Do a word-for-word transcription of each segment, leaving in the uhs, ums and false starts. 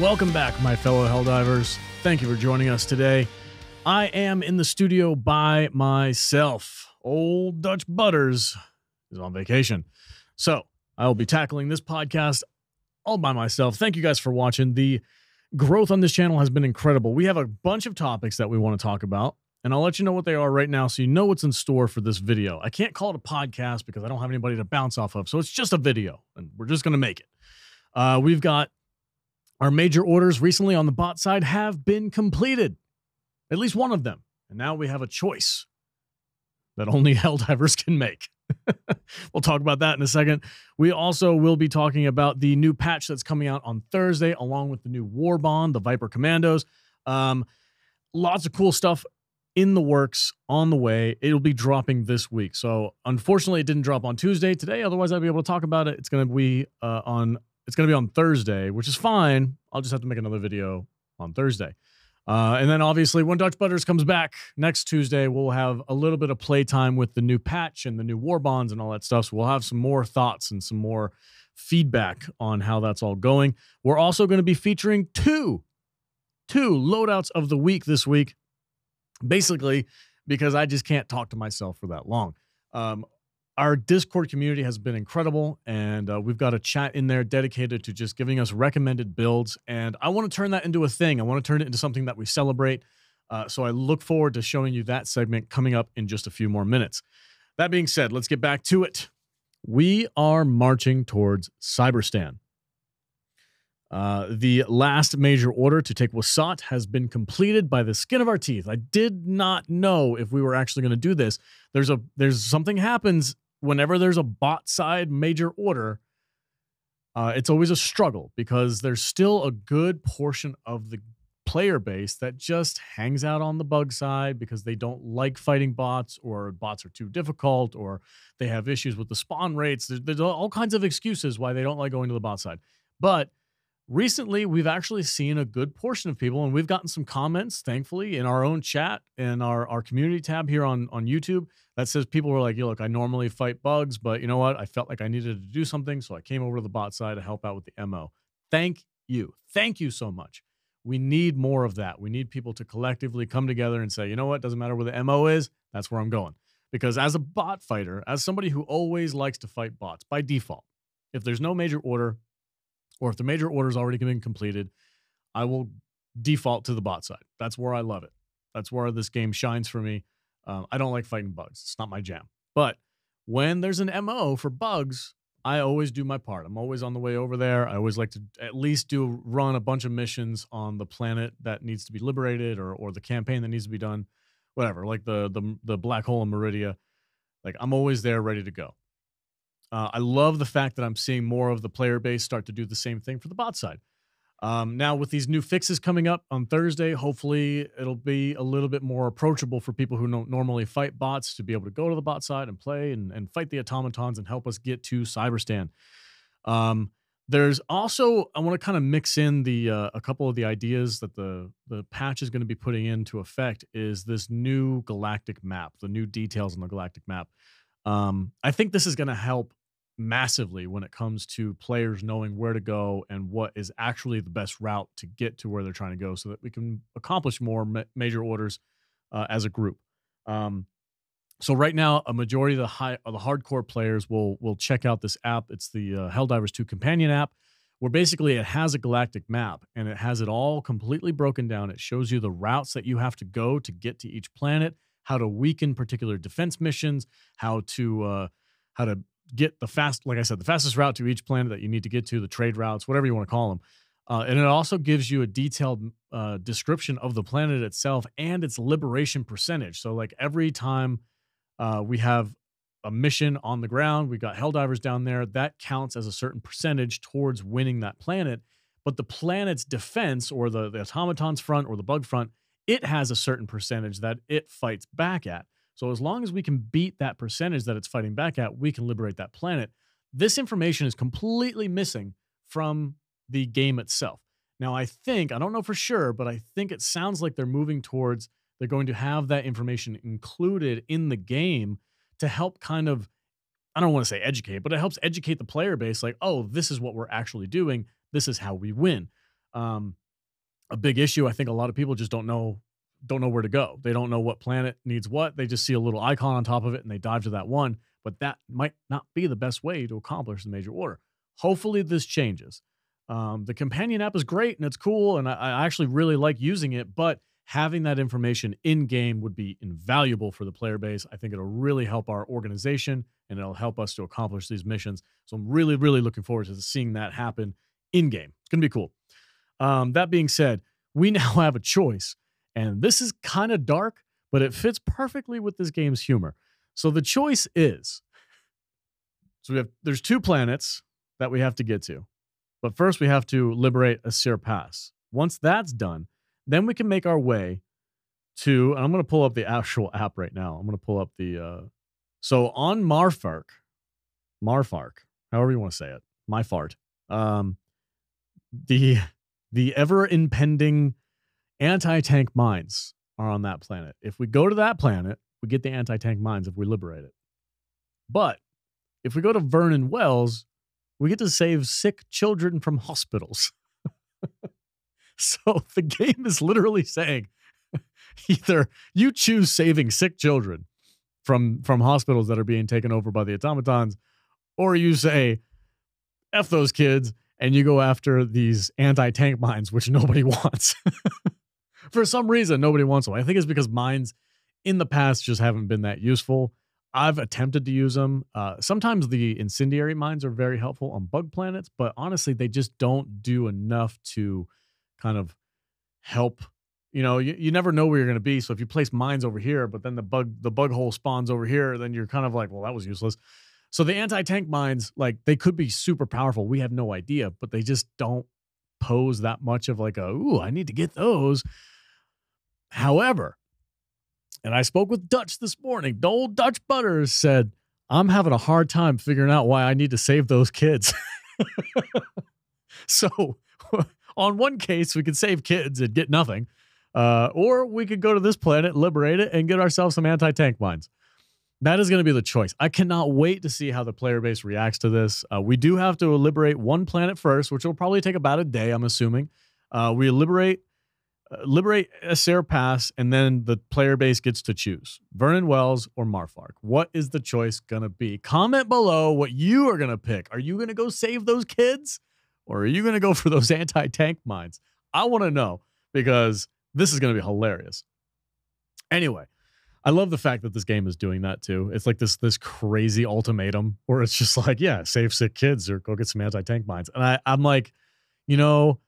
Welcome back, my fellow Helldivers. Thank you for joining us today. I am in the studio by myself. Old Dutch Butters is on vacation. So I will be tackling this podcast all by myself. Thank you guys for watching. The growth on this channel has been incredible. We have a bunch of topics that we want to talk about, and I'll let you know what they are right now so you know what's in store for this video. I can't call it a podcast because I don't have anybody to bounce off of, so it's just a video, and we're just going to make it. Uh, we've got our major orders recently on the bot side have been completed, at least one of them, and now we have a choice that only Helldivers can make. We'll talk about that in a second. We also will be talking about the new patch that's coming out on Thursday, along with the new Warbond, the Viper Commandos. Um, lots of cool stuff in the works, on the way. It'll be dropping this week. So unfortunately, it didn't drop on Tuesday today. Otherwise, I'd be able to talk about it. It's going to be uh, on. It's going to be on Thursday, which is fine. I'll just have to make another video on Thursday. Uh, and then obviously when Dutch Butters comes back next Tuesday, we'll have a little bit of playtime with the new patch and the new war bonds and all that stuff. So we'll have some more thoughts and some more feedback on how that's all going. We're also going to be featuring two, two loadouts of the week this week, basically because I just can't talk to myself for that long. Um, Our Discord community has been incredible, and uh, we've got a chat in there dedicated to just giving us recommended builds, and I want to turn that into a thing. I want to turn it into something that we celebrate, uh, so I look forward to showing you that segment coming up in just a few more minutes. That being said, let's get back to it. We are marching towards Cyberstan. Uh, the last major order to take Wasat has been completed by the skin of our teeth. I did not know if we were actually going to do this. There's a there's something happens whenever there's a bot side major order, uh, it's always a struggle because there's still a good portion of the player base that just hangs out on the bug side because they don't like fighting bots, or bots are too difficult, or they have issues with the spawn rates. There's, there's all kinds of excuses why they don't like going to the bot side. But recently, we've actually seen a good portion of people, and we've gotten some comments, thankfully, in our own chat and our, our community tab here on, on YouTube that says people were like, yeah, look, I normally fight bugs, but you know what? I felt like I needed to do something, so I came over to the bot side to help out with the M O. Thank you. Thank you so much. We need more of that. We need people to collectively come together and say, you know what? Doesn't matter where the M O is, that's where I'm going. Because as a bot fighter, as somebody who always likes to fight bots by default, if there's no major order, or if the major order's already been completed, I will default to the bot side. That's where I love it. That's where this game shines for me. Um, I don't like fighting bugs. It's not my jam. But when there's an M O for bugs, I always do my part. I'm always on the way over there. I always like to at least do run a bunch of missions on the planet that needs to be liberated, or or the campaign that needs to be done, whatever, like the, the, the black hole in Meridia. Like, I'm always there ready to go. Uh, I love the fact that I'm seeing more of the player base start to do the same thing for the bot side. Um, now, with these new fixes coming up on Thursday, hopefully it'll be a little bit more approachable for people who don't normally fight bots to be able to go to the bot side and play and, and fight the automatons and help us get to Cyberstan. Um, there's also, I want to kind of mix in the uh, a couple of the ideas that the, the patch is going to be putting into effect is this new galactic map, the new details on the galactic map. Um, I think this is going to help massively when it comes to players knowing where to go and what is actually the best route to get to where they're trying to go, so that we can accomplish more ma major orders uh, as a group. Um, so right now, a majority of the high, of the hardcore players will will check out this app. It's the uh, Helldivers two Companion app, where basically it has a galactic map and it has it all completely broken down. It shows you the routes that you have to go to get to each planet, how to weaken particular defense missions, how to uh, how to get the fast, like I said, the fastest route to each planet that you need to get to, the trade routes, whatever you want to call them. Uh, and it also gives you a detailed uh, description of the planet itself and its liberation percentage. So like every time uh, we have a mission on the ground, we've got Helldivers down there, that counts as a certain percentage towards winning that planet. But the planet's defense, or the, the automaton's front or the bug front, it has a certain percentage that it fights back at. So as long as we can beat that percentage that it's fighting back at, we can liberate that planet. This information is completely missing from the game itself. Now, I think, I don't know for sure, but I think it sounds like they're moving towards, they're going to have that information included in the game to help kind of, I don't want to say educate, but it helps educate the player base, like, oh, this is what we're actually doing. This is how we win. um, a big issue. I think a lot of people just don't know don't know where to go. They don't know what planet needs what. They just see a little icon on top of it and they dive to that one. But that might not be the best way to accomplish the major order. Hopefully this changes. Um, the companion app is great and it's cool, and I, I actually really like using it, but having that information in game would be invaluable for the player base. I think it'll really help our organization and it'll help us to accomplish these missions. So I'm really, really looking forward to seeing that happen in game. It's going to be cool. Um, that being said, we now have a choice, and this is kind of dark, but it fits perfectly with this game's humor. So the choice is, so we have, there's two planets that we have to get to. But first, we have to liberate Asir Pass. Once that's done, then we can make our way to, and I'm going to pull up the actual app right now. I'm going to pull up the, uh, so on Marfark, Marfark, however you want to say it, my fart, um, the, the ever impending anti-tank mines are on that planet. If we go to that planet, we get the anti-tank mines if we liberate it. But if we go to Vernon Wells, we get to save sick children from hospitals. So the game is literally saying either you choose saving sick children from, from hospitals that are being taken over by the automatons, or you say, F those kids, and you go after these anti-tank mines, which nobody wants. For some reason, nobody wants them. I think it's because mines in the past just haven't been that useful. I've attempted to use them. Uh, sometimes the incendiary mines are very helpful on bug planets, but honestly, they just don't do enough to kind of help. You know, you, you never know where you're going to be. So if you place mines over here, but then the bug, the bug hole spawns over here, then you're kind of like, well, that was useless. So the anti-tank mines, like, they could be super powerful. We have no idea, but they just don't pose that much of like a, ooh, I need to get those. However, and I spoke with Dutch this morning, the old Dutch Butters said, I'm having a hard time figuring out why I need to save those kids. So on one case, we could save kids and get nothing. Uh, or we could go to this planet, liberate it, and get ourselves some anti-tank mines. That is going to be the choice. I cannot wait to see how the player base reacts to this. Uh, we do have to liberate one planet first, which will probably take about a day, I'm assuming. Uh, we liberate uh, liberate Asir Pass, and then the player base gets to choose Vernon Wells or Marfark. What is the choice going to be? Comment below what you are going to pick. Are you going to go save those kids? Or are you going to go for those anti-tank mines? I want to know, because this is going to be hilarious. Anyway, I love the fact that this game is doing that too. It's like this this crazy ultimatum where it's just like, yeah, save sick kids or go get some anti-tank mines. And I, I'm like, you know,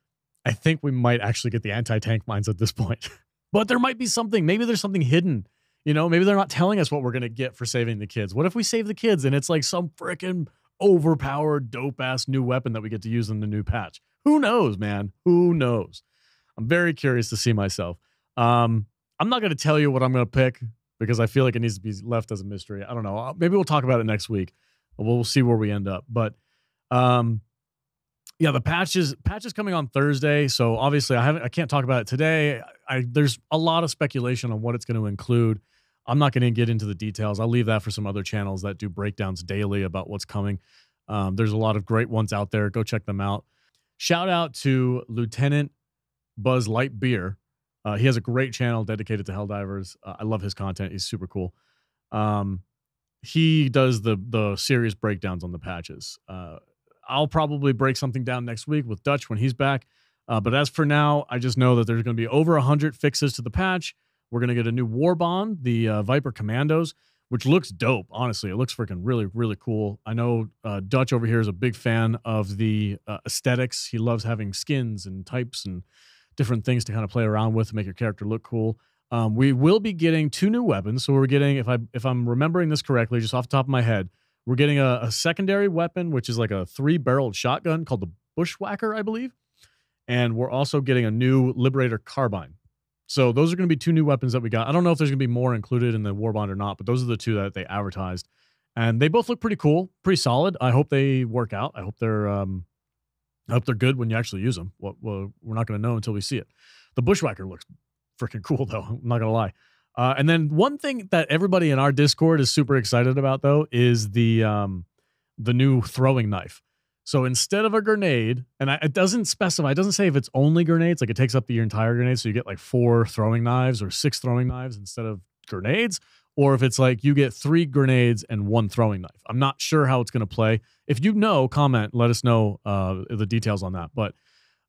I think we might actually get the anti-tank mines at this point. But there might be something. Maybe there's something hidden. You know, maybe they're not telling us what we're going to get for saving the kids. What if we save the kids and it's like some freaking overpowered, dope-ass new weapon that we get to use in the new patch? Who knows, man? Who knows? I'm very curious to see myself. Um, I'm not going to tell you what I'm going to pick because I feel like it needs to be left as a mystery. I don't know. Maybe we'll talk about it next week. We'll see where we end up. But, um, yeah, the patch is, patch is coming on Thursday, so obviously I haven't, I can't talk about it today. I, I there's a lot of speculation on what it's going to include. I'm not going to get into the details. I'll leave that for some other channels that do breakdowns daily about what's coming. Um, there's a lot of great ones out there. Go check them out. Shout out to Lieutenant Buzz Light Beer. Uh, he has a great channel dedicated to Helldivers. Uh, I love his content. He's super cool. Um, he does the the serious breakdowns on the patches. Uh, I'll probably break something down next week with Dutch when he's back. Uh, but as for now, I just know that there's going to be over one hundred fixes to the patch. We're going to get a new Warbond, the uh, Viper Commandos, which looks dope, honestly. It looks freaking really, really cool. I know uh, Dutch over here is a big fan of the uh, aesthetics. He loves having skins and types and different things to kind of play around with to make your character look cool. Um, we will be getting two new weapons. So we're getting, if, I, if I'm remembering this correctly, just off the top of my head, we're getting a, a secondary weapon, which is like a three-barreled shotgun called the Bushwhacker, I believe. And we're also getting a new Liberator carbine. So those are going to be two new weapons that we got. I don't know if there's going to be more included in the Warbond or not, but those are the two that they advertised. And they both look pretty cool, pretty solid. I hope they work out. I hope they're um, I hope they're good when you actually use them. Well, well, we're not going to know until we see it. The Bushwhacker looks freaking cool, though. I'm not going to lie. Uh, and then one thing that everybody in our Discord is super excited about, though, is the um, the new throwing knife. So instead of a grenade, and I, it doesn't specify, it doesn't say if it's only grenades, like it takes up the, your entire grenade. So you get like four throwing knives or six throwing knives instead of grenades, or if it's like you get three grenades and one throwing knife. I'm not sure how it's going to play. If you know, comment, let us know uh, the details on that. But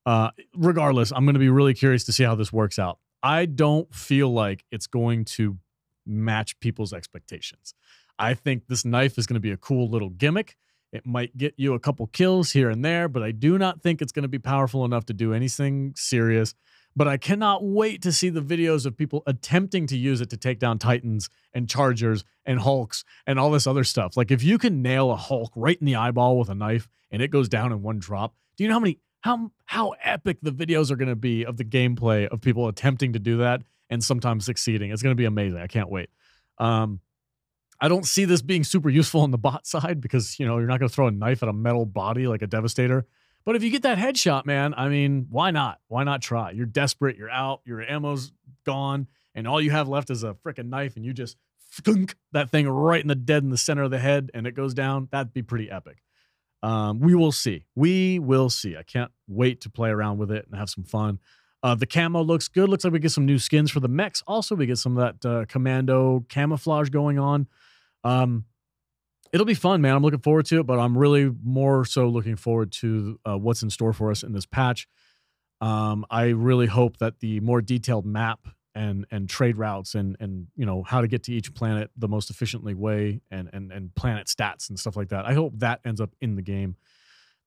uh, regardless, I'm going to be really curious to see how this works out. I don't feel like it's going to match people's expectations. I think this knife is going to be a cool little gimmick. It might get you a couple kills here and there, but I do not think it's going to be powerful enough to do anything serious. But I cannot wait to see the videos of people attempting to use it to take down Titans and Chargers and Hulks and all this other stuff. Like if you can nail a Hulk right in the eyeball with a knife and it goes down in one drop, do you know how many, how, how epic the videos are going to be of the gameplay of people attempting to do that and sometimes succeeding? It's going to be amazing. I can't wait. Um, I don't see this being super useful on the bot side because, you know, you're not going to throw a knife at a metal body like a Devastator. But if you get that headshot, man, I mean, why not? Why not try? You're desperate. You're out. Your ammo's gone. And all you have left is a freaking knife. And you just thunk that thing right in the dead in the center of the head. And it goes down. That'd be pretty epic. Um, we will see. We will see. I can't wait to play around with it and have some fun. Uh, the camo looks good. Looks like we get some new skins for the mechs. Also, we get some of that uh, commando camouflage going on. Um, It'll be fun, man. I'm looking forward to it, but I'm really more so looking forward to uh, what's in store for us in this patch. Um, I really hope that the more detailed map and and trade routes and and you know how to get to each planet the most efficiently way and and and planet stats and stuff like that. I hope that ends up in the game.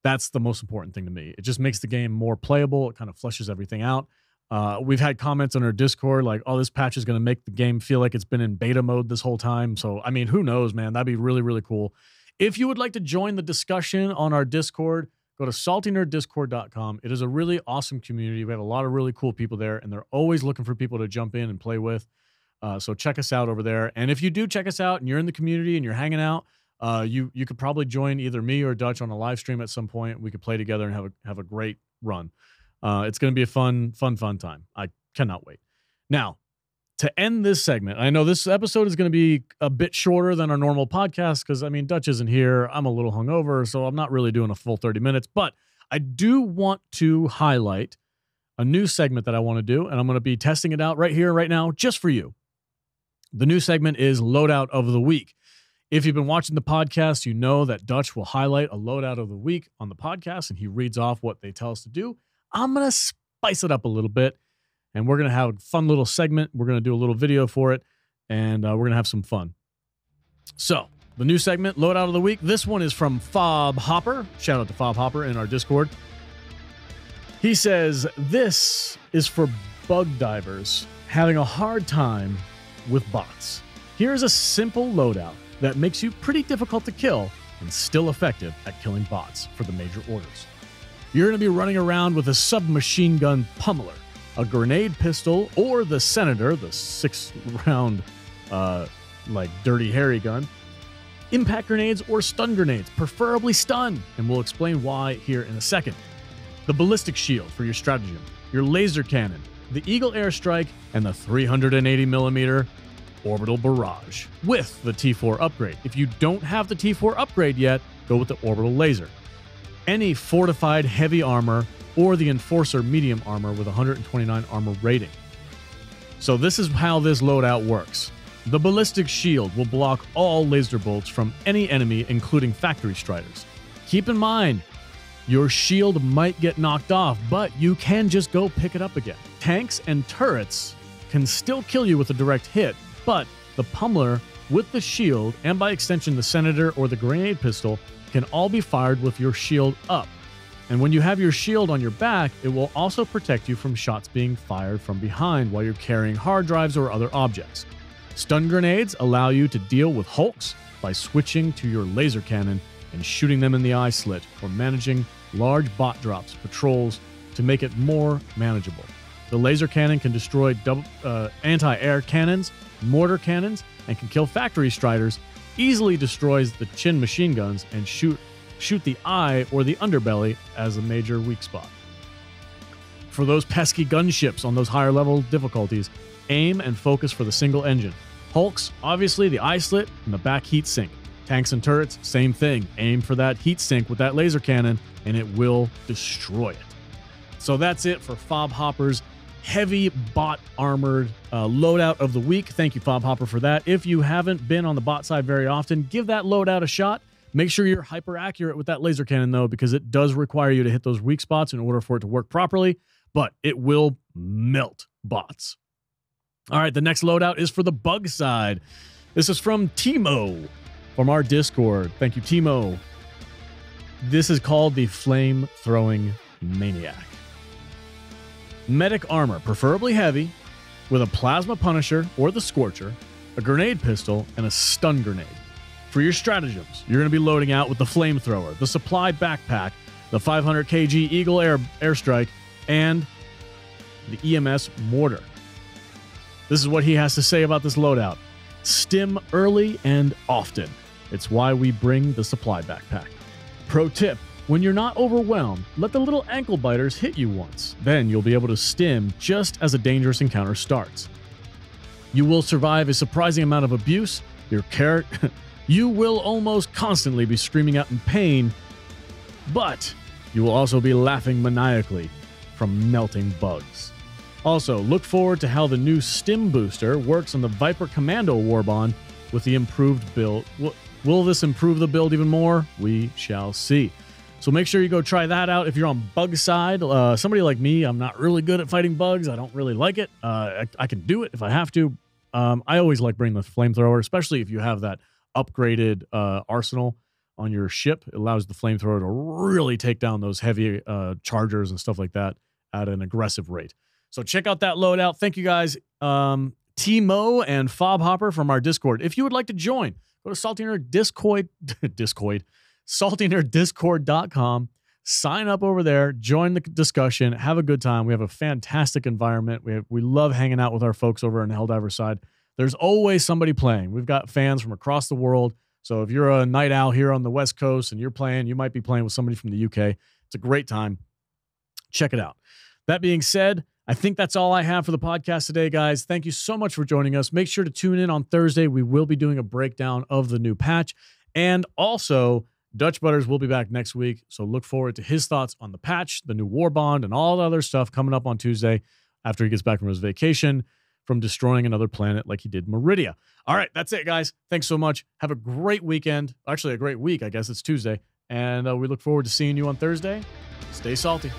That's the most important thing to me. It just makes the game more playable. It kind of flushes everything out. Uh, we've had comments on our Discord like, oh, this patch is going to make the game feel like it's been in beta mode this whole time. So, I mean, who knows, man? That'd be really, really cool. If you would like to join the discussion on our Discord, go to salty nerd discord dot com. It is a really awesome community. We have a lot of really cool people there, and they're always looking for people to jump in and play with. Uh, so check us out over there. And if you do check us out and you're in the community and you're hanging out, uh, you you could probably join either me or Dutch on a live stream at some point. We could play together and have a, have a great run. Uh, it's going to be a fun, fun, fun time. I cannot wait. Now, to end this segment, I know this episode is going to be a bit shorter than our normal podcast because, I mean, Dutch isn't here. I'm a little hungover, so I'm not really doing a full thirty minutes. But I do want to highlight a new segment that I want to do, and I'm going to be testing it out right here, right now, just for you. The new segment is Loadout of the Week. If you've been watching the podcast, you know that Dutch will highlight a Loadout of the Week on the podcast, and he reads off what they tell us to do. I'm going to spice it up a little bit, and we're going to have a fun little segment. We're going to do a little video for it, and uh, we're going to have some fun. So the new segment, Loadout of the Week. This one is from Fob Hopper. Shout out to Fob Hopper in our Discord. He says, this is for bug divers having a hard time with bots. Here's a simple loadout that makes you pretty difficult to kill and still effective at killing bots for the major orders. You're going to be running around with a submachine gun Pummeler, a grenade pistol, or the Senator, the six-round, uh, like, Dirty Harry gun, impact grenades or stun grenades, preferably stun, and we'll explain why here in a second. The ballistic shield for your Stratagem, your laser cannon, the Eagle airstrike, and the three hundred eighty millimeter orbital barrage with the T four upgrade. If you don't have the T four upgrade yet, go with the orbital laser. Any fortified heavy armor or the Enforcer medium armor with one hundred twenty-nine armor rating. So this is how this loadout works. The ballistic shield will block all laser bolts from any enemy, including factory striders. Keep in mind, your shield might get knocked off, but you can just go pick it up again. Tanks and turrets can still kill you with a direct hit, but the Pummeler with the shield, and by extension the Senator or the grenade pistol, can all be fired with your shield up. And when you have your shield on your back, it will also protect you from shots being fired from behind while you're carrying hard drives or other objects. Stun grenades allow you to deal with Hulks by switching to your laser cannon and shooting them in the eye slit or managing large bot drops, patrols, to make it more manageable. The laser cannon can destroy double, uh, anti-air cannons, mortar cannons, and can kill factory striders, easily destroys the chin machine guns, and shoot shoot the eye or the underbelly as a major weak spot. For those pesky gunships on those higher level difficulties, aim and focus for the single engine. Hulks, obviously the eye slit and the back heat sink. Tanks and turrets, same thing. Aim for that heat sink with that laser cannon, and it will destroy it. So that's it for Fob Hopper's heavy bot armored uh, loadout of the week. Thank you, Fob Hopper, for that. If you haven't been on the bot side very often, give that loadout a shot. Make sure you're hyper accurate with that laser cannon, though, because it does require you to hit those weak spots in order for it to work properly, but it will melt bots. All right, the next loadout is for the bug side. This is from Timo from our Discord. Thank you, Timo. This is called the Flame Throwing Maniac. Medic armor, preferably heavy, with a Plasma Punisher or the Scorcher, a grenade pistol, and a stun grenade. For your stratagems, you're going to be loading out with the Flamethrower, the Supply Backpack, the five hundred kilogram Eagle Air Airstrike, and the E M S mortar. This is what he has to say about this loadout. Stim early and often. It's why we bring the Supply Backpack. Pro tip, when you're not overwhelmed, let the little ankle biters hit you once. Then you'll be able to stim just as a dangerous encounter starts. You will survive a surprising amount of abuse. Your carrot... You will almost constantly be screaming out in pain, but you will also be laughing maniacally from melting bugs. Also, look forward to how the new Stim Booster works on the Viper Commando Warbond with the improved build. Will this improve the build even more? We shall see. So make sure you go try that out if you're on bug side. Uh, somebody like me, I'm not really good at fighting bugs. I don't really like it. Uh, I, I can do it if I have to. Um, I always like bringing the Flamethrower, especially if you have that upgraded uh, arsenal on your ship. It allows the Flamethrower to really take down those heavy uh, chargers and stuff like that at an aggressive rate. So check out that loadout. Thank you guys, um, Timo and Fob Hopper from our Discord. If you would like to join, go to saltynerdiscord, Discord, salty nerd discord dot com. Sign up over there, join the discussion, have a good time. We have a fantastic environment. We, have, we love hanging out with our folks over on the Helldivers side. There's always somebody playing. We've got fans from across the world. So if you're a night owl here on the West Coast and you're playing, you might be playing with somebody from the U K. It's a great time. Check it out. That being said, I think that's all I have for the podcast today, guys. Thank you so much for joining us. Make sure to tune in on Thursday. We will be doing a breakdown of the new patch. And also, Dutch Butters will be back next week. So look forward to his thoughts on the patch, the new Warbond, and all the other stuff coming up on Tuesday after he gets back from his vacation from destroying another planet like he did Meridia. All right, that's it, guys. Thanks so much. Have a great weekend. Actually, a great week. I guess it's Tuesday. And uh, we look forward to seeing you on Thursday. Stay salty.